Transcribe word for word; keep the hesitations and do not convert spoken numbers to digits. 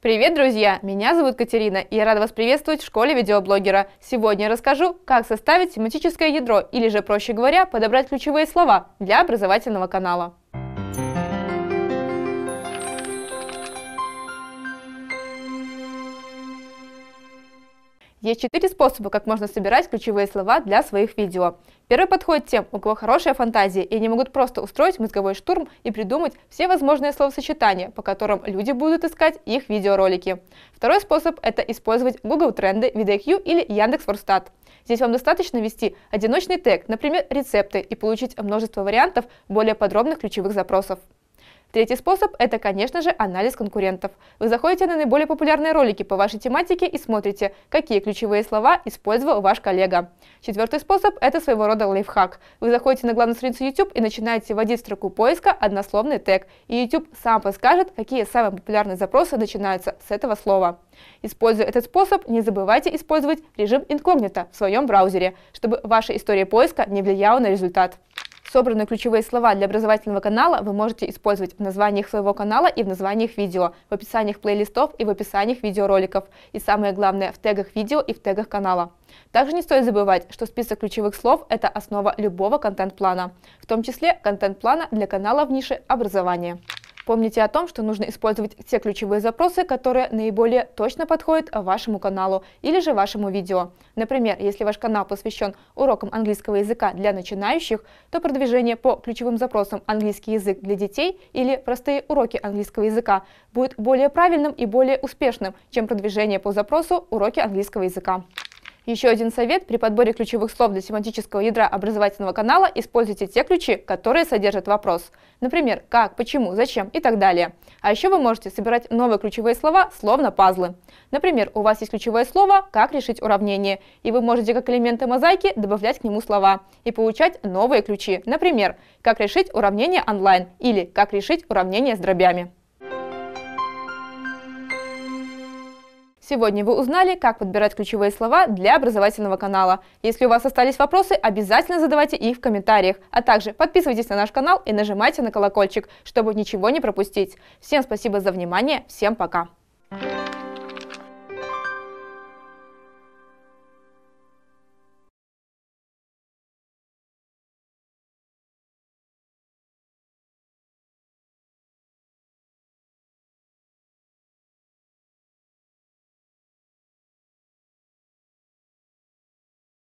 Привет, друзья! Меня зовут Катерина, и я рада вас приветствовать в школе видеоблогера. Сегодня я расскажу, как составить тематическое ядро, или же, проще говоря, подобрать ключевые слова для образовательного канала. Есть четыре способа, как можно собирать ключевые слова для своих видео. Первый подходит тем, у кого хорошая фантазия, и они могут просто устроить мозговой штурм и придумать все возможные словосочетания, по которым люди будут искать их видеоролики. Второй способ – это использовать Google Тренды, ви ди кью или Яндекс Вордстат. Здесь вам достаточно ввести одиночный тег, например, рецепты, и получить множество вариантов более подробных ключевых запросов. Третий способ – это, конечно же, анализ конкурентов. Вы заходите на наиболее популярные ролики по вашей тематике и смотрите, какие ключевые слова использовал ваш коллега. Четвертый способ – это своего рода лайфхак. Вы заходите на главную страницу YouTube и начинаете вводить в строку поиска однословный тег, и YouTube сам подскажет, какие самые популярные запросы начинаются с этого слова. Используя этот способ, не забывайте использовать режим инкогнито в своем браузере, чтобы ваша история поиска не влияла на результат. Собранные ключевые слова для образовательного канала вы можете использовать в названиях своего канала и в названиях видео, в описаниях плейлистов и в описаниях видеороликов, и самое главное, в тегах видео и в тегах канала. Также не стоит забывать, что список ключевых слов – это основа любого контент-плана, в том числе контент-плана для канала в нише образования. Помните о том, что нужно использовать те ключевые запросы, которые наиболее точно подходят вашему каналу или же вашему видео. Например, если ваш канал посвящен урокам английского языка для начинающих, то продвижение по ключевым запросам «английский язык для детей» или «простые уроки английского языка» будет более правильным и более успешным, чем продвижение по запросу «уроки английского языка». Еще один совет: при подборе ключевых слов для семантического ядра образовательного канала используйте те ключи, которые содержат вопрос. Например, как, почему, зачем и так далее. А еще вы можете собирать новые ключевые слова, словно пазлы. Например, у вас есть ключевое слово «как решить уравнение», и вы можете как элементы мозаики добавлять к нему слова и получать новые ключи. Например, «как решить уравнение онлайн» или «как решить уравнение с дробями». Сегодня вы узнали, как подбирать ключевые слова для образовательного канала. Если у вас остались вопросы, обязательно задавайте их в комментариях, а также подписывайтесь на наш канал и нажимайте на колокольчик, чтобы ничего не пропустить. Всем спасибо за внимание, всем пока!